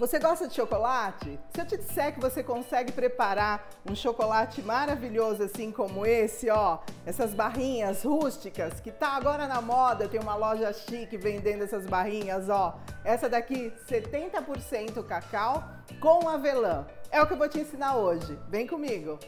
Você gosta de chocolate? Se eu te disser que você consegue preparar um chocolate maravilhoso assim como esse, ó, essas barrinhas rústicas que tá agora na moda, tem uma loja chique vendendo essas barrinhas, ó. Essa daqui 70% cacau com avelã. É o que eu vou te ensinar hoje. Vem comigo.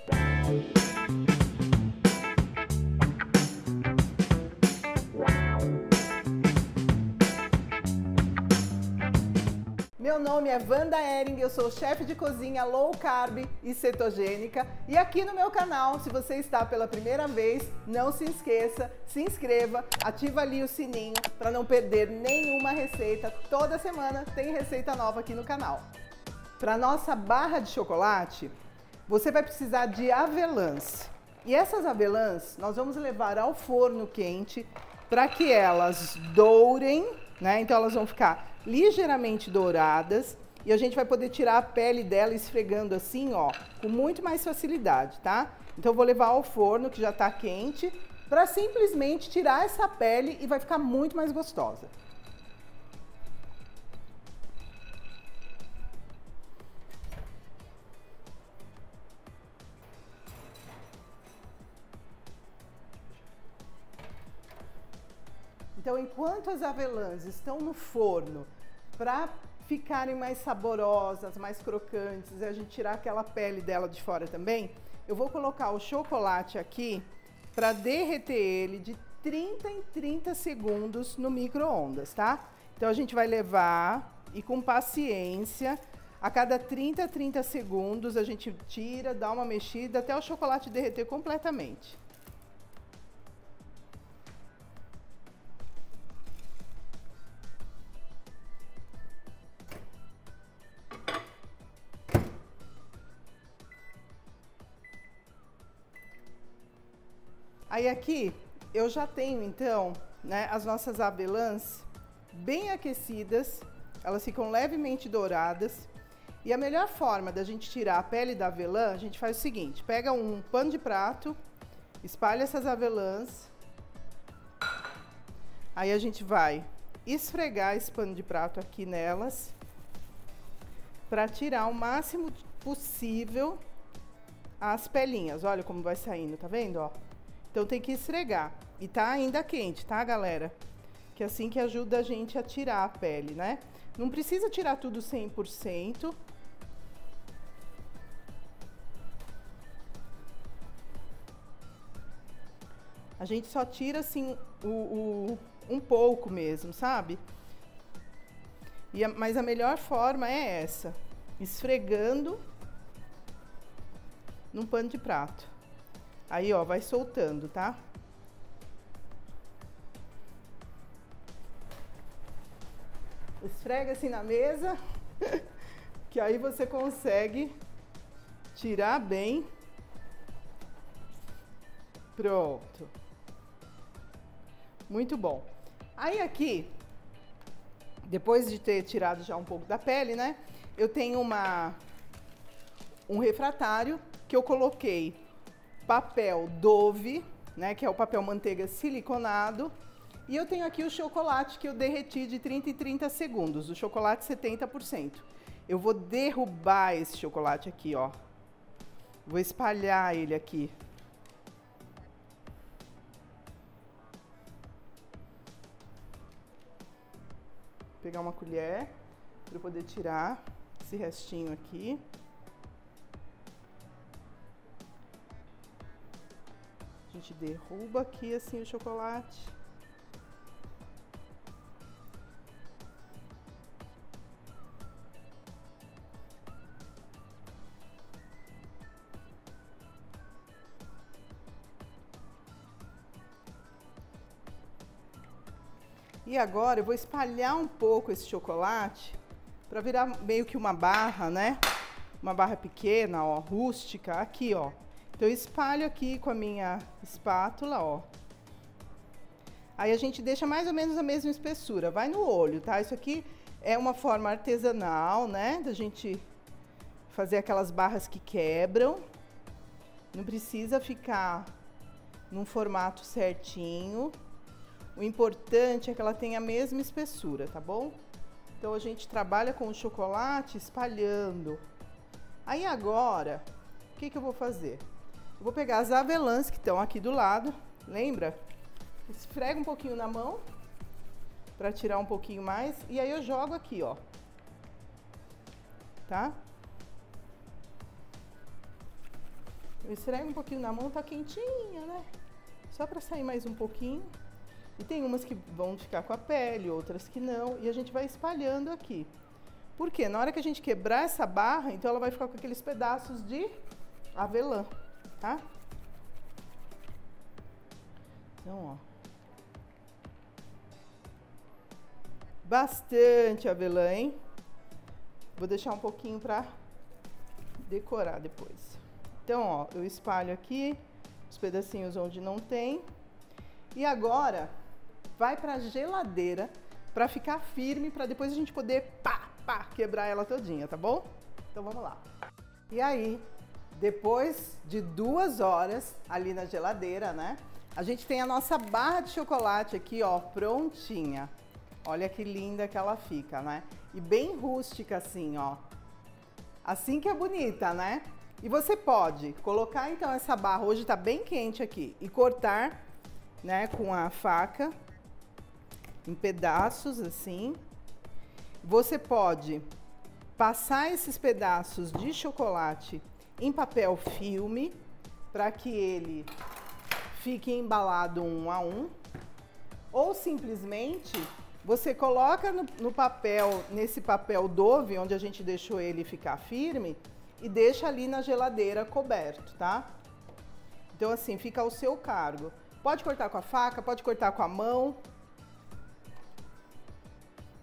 Meu nome é Vanda Hering, eu sou chefe de cozinha low carb e cetogênica, e aqui no meu canal, se você está pela primeira vez, não se esqueça, se inscreva, ativa ali o sininho para não perder nenhuma receita. Toda semana tem receita nova aqui no canal. Para nossa barra de chocolate, você vai precisar de avelãs. E essas avelãs nós vamos levar ao forno quente para que elas dourem, né? Então elas vão ficar ligeiramente douradas e a gente vai poder tirar a pele dela esfregando assim, ó, com muito mais facilidade, tá? Então eu vou levar ao forno que já tá quente para simplesmente tirar essa pele e vai ficar muito mais gostosa. Então, enquanto as avelãs estão no forno, para ficarem mais saborosas, mais crocantes, e a gente tirar aquela pele dela de fora também, eu vou colocar o chocolate aqui para derreter ele de 30 em 30 segundos no micro-ondas, tá? Então, a gente vai levar e com paciência, a cada 30 segundos a gente tira, dá uma mexida até o chocolate derreter completamente. Aí aqui eu já tenho então, né, as nossas avelãs bem aquecidas, elas ficam levemente douradas. E a melhor forma da gente tirar a pele da avelã, a gente faz o seguinte: pega um pano de prato, espalha essas avelãs, aí a gente vai esfregar esse pano de prato aqui nelas para tirar o máximo possível as pelinhas. Olha como vai saindo, tá vendo, ó? Então tem que esfregar. E tá ainda quente, tá, galera? Que assim que ajuda a gente a tirar a pele, né? Não precisa tirar tudo 100%. A gente só tira, assim, um pouco mesmo, sabe? Mas a melhor forma é essa. Esfregando num pano de prato. Aí, ó, vai soltando, tá? Esfrega assim na mesa, que aí você consegue tirar bem. Pronto. Muito bom. Aí aqui, depois de ter tirado já um pouco da pele, né? Eu tenho um refratário que eu coloquei papel Dove, né, que é o papel manteiga siliconado, e eu tenho aqui o chocolate que eu derreti de 30 em 30 segundos, o chocolate 70%. Eu vou derrubar esse chocolate aqui, ó. Vou espalhar ele aqui. Vou pegar uma colher para eu poder tirar esse restinho aqui. A gente derruba aqui assim o chocolate. E agora eu vou espalhar um pouco esse chocolate para virar meio que uma barra, né? Uma barra pequena, ó, rústica, aqui, ó. Então, eu espalho aqui com a minha espátula, ó. Aí a gente deixa mais ou menos a mesma espessura. Vai no olho, tá? Isso aqui é uma forma artesanal, né? Da gente fazer aquelas barras que quebram. Não precisa ficar num formato certinho. O importante é que ela tenha a mesma espessura, tá bom? Então a gente trabalha com o chocolate espalhando. Aí agora, o que que eu vou fazer? Eu vou pegar as avelãs que estão aqui do lado, lembra? Esfrega um pouquinho na mão para tirar um pouquinho mais e aí eu jogo aqui, ó. Tá? Eu esfrego um pouquinho na mão, tá quentinha, né? Só para sair mais um pouquinho. E tem umas que vão ficar com a pele, outras que não. E a gente vai espalhando aqui. Por quê? Na hora que a gente quebrar essa barra, então ela vai ficar com aqueles pedaços de avelã, tá? Então, ó. Bastante avelã, hein? Vou deixar um pouquinho pra decorar depois. Então, ó, eu espalho aqui os pedacinhos onde não tem. E agora vai pra geladeira pra ficar firme, pra depois a gente poder quebrar ela todinha, tá bom? Então vamos lá. E aí, depois de 2 horas ali na geladeira, né? A gente tem a nossa barra de chocolate aqui, ó, prontinha. Olha que linda que ela fica, né? E bem rústica assim, ó. Assim que é bonita, né? E você pode colocar então essa barra, hoje tá bem quente aqui, e cortar, né, com a faca em pedaços assim. Você pode passar esses pedaços de chocolate em papel filme para que ele fique embalado 1 a 1, ou simplesmente você coloca nesse papel Dove, onde a gente deixou ele ficar firme, e deixa ali na geladeira coberto, tá? Então assim, fica ao seu cargo. Pode cortar com a faca, pode cortar com a mão.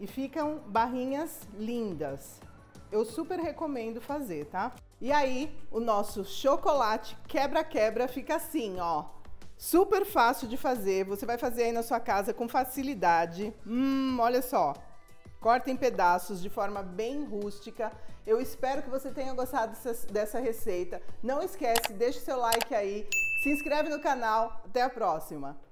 E ficam barrinhas lindas. Eu super recomendo fazer, tá? E aí, o nosso chocolate quebra-quebra fica assim, ó. Super fácil de fazer, você vai fazer aí na sua casa com facilidade. Olha só. Corta em pedaços de forma bem rústica. Eu espero que você tenha gostado dessa receita. Não esquece, deixa o seu like aí, se inscreve no canal. Até a próxima!